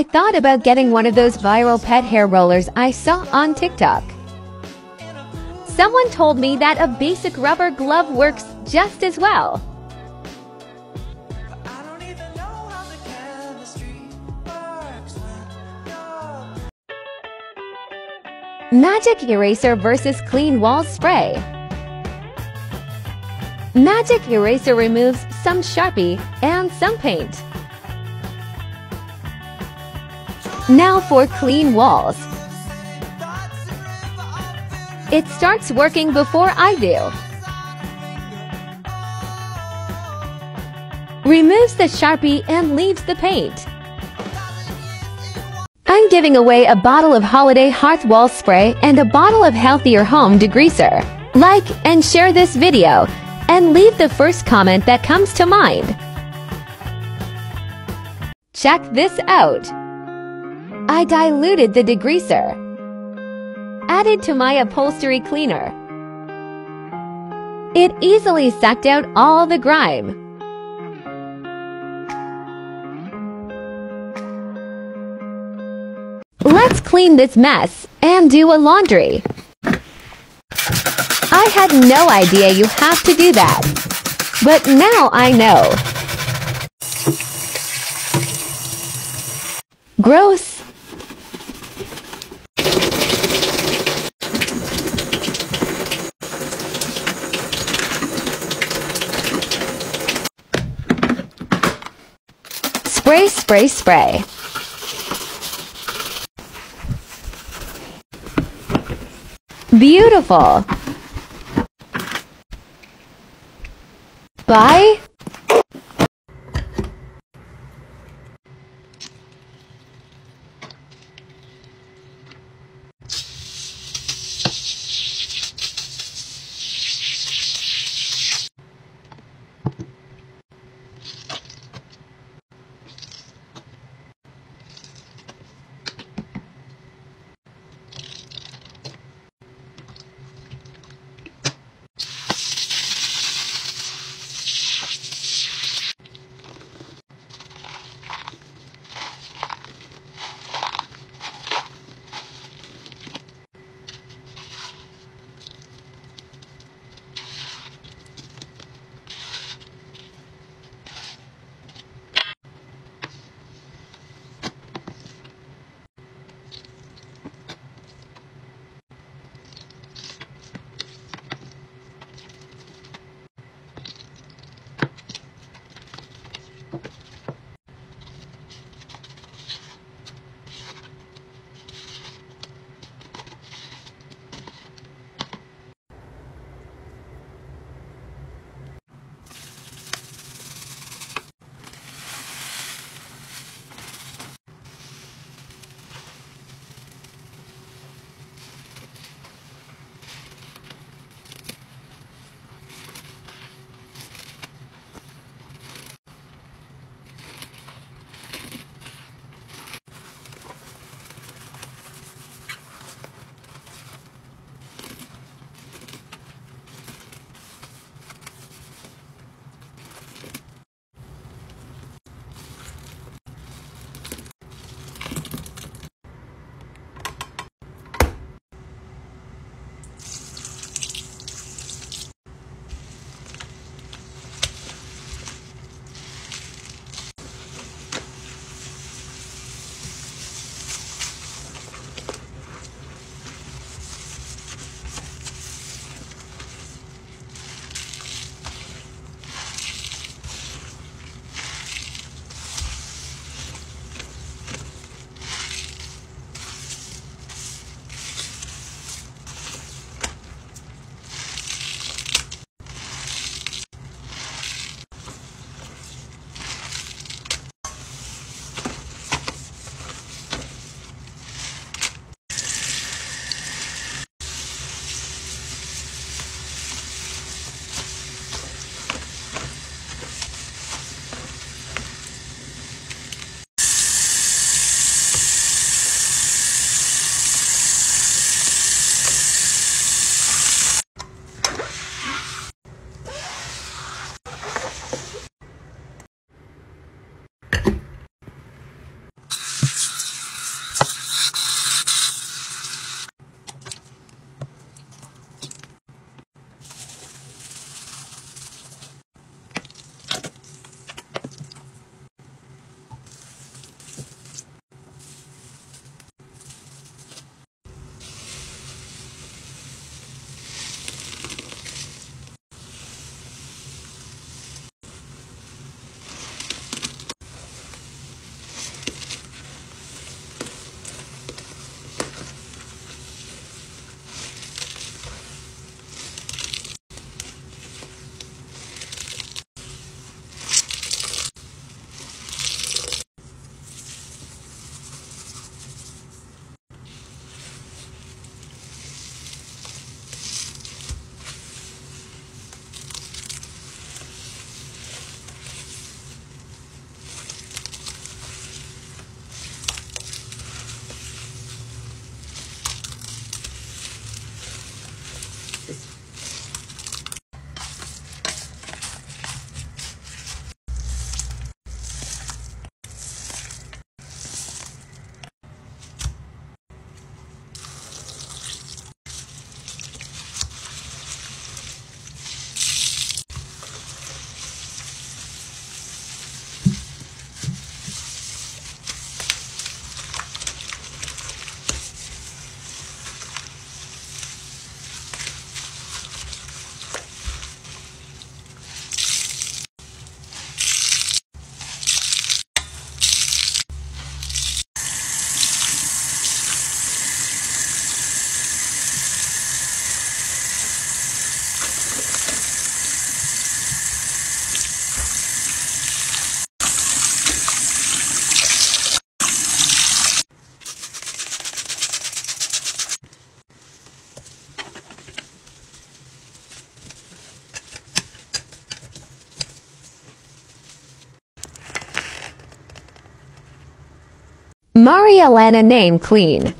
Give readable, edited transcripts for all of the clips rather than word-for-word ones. I thought about getting one of those viral pet hair rollers I saw on TikTok. Someone told me that a basic rubber glove works just as well. Magic Eraser vs. Clean Walls Spray. Magic Eraser removes some Sharpie and some paint. Now for clean walls. It starts working before I do. Removes the Sharpie and leaves the paint. I'm giving away a bottle of Holiday Hearth Wall Spray and a bottle of Healthier Home Degreaser. Like and share this video, and leave the first comment that comes to mind. Check this out. I diluted the degreaser. Added to my upholstery cleaner. It easily sucked out all the grime. Let's clean this mess and do a laundry. I had no idea you have to do that, but now I know. Gross. Spray, spray, spray. Beautiful. Bye. Marielena name clean.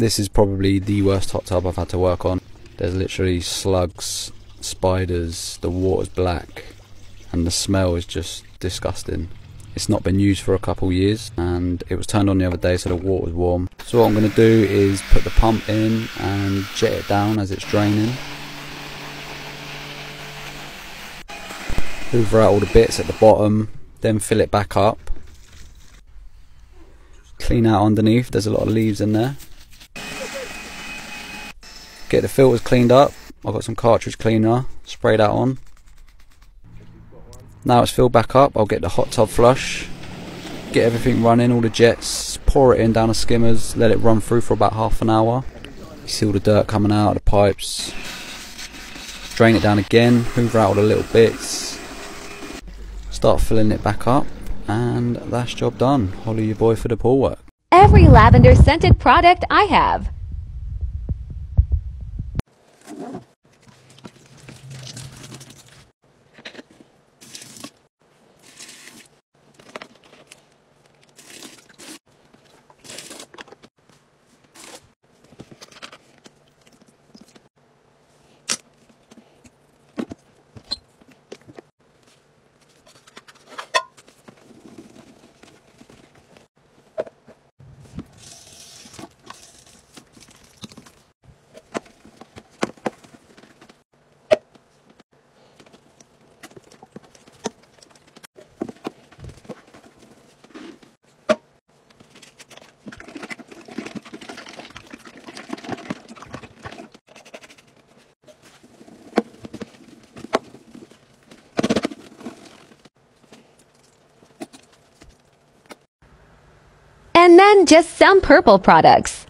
This is probably the worst hot tub I've had to work on. There's literally slugs, spiders, the water's black, and the smell is just disgusting. It's not been used for a couple years, and it was turned on the other day so the water was warm. So what I'm going to do is put the pump in and jet it down as it's draining. Hoover out all the bits at the bottom, then fill it back up. Clean out underneath, there's a lot of leaves in there. Get the filters cleaned up. I've got some cartridge cleaner, spray that on. Now it's filled back up, I'll get the hot tub flush, get everything running, all the jets, pour it in down the skimmers, let it run through for about half an hour. You see all the dirt coming out of the pipes. Drain it down again, hoover out all the little bits, start filling it back up, and that's job done. Holly your boy for the pool work. Every lavender scented product I have. And then just some purple products.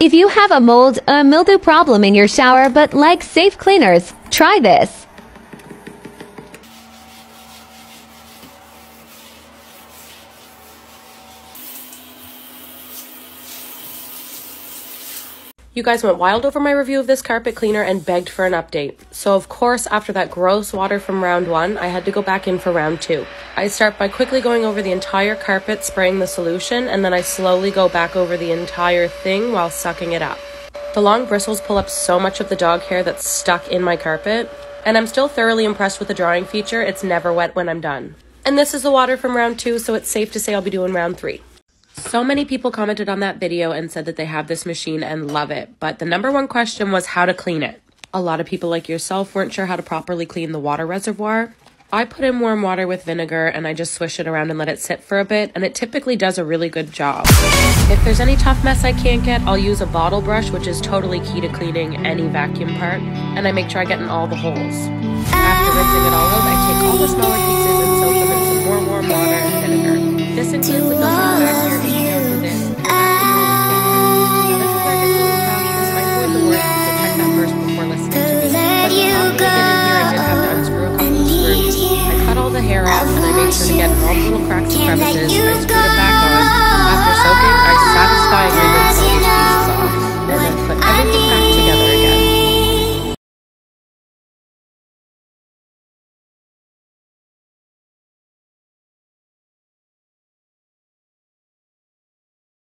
If you have a mold, a mildew problem in your shower but like safe cleaners, try this. You guys went wild over my review of this carpet cleaner and begged for an update. So of course, after that gross water from round one, I had to go back in for round two. I start by quickly going over the entire carpet, spraying the solution, and then I slowly go back over the entire thing while sucking it up. The long bristles pull up so much of the dog hair that's stuck in my carpet, and I'm still thoroughly impressed with the drying feature. It's never wet when I'm done. And this is the water from round two, so it's safe to say I'll be doing round three. So many people commented on that video and said that they have this machine and love it, but the number one question was how to clean it. A lot of people like yourself weren't sure how to properly clean the water reservoir. I put in warm water with vinegar and I just swish it around and let it sit for a bit, and it typically does a really good job. If there's any tough mess I can't get, I'll use a bottle brush, which is totally key to cleaning any vacuum part, and I make sure I get in all the holes. After rinsing it all out, I take all the smaller pieces and soak them in some more warm water and vinegar. This includes the built-in vacuum. Hair off, and I make sure to get all the little cracks and crevices, and I screw it back on. After soaking,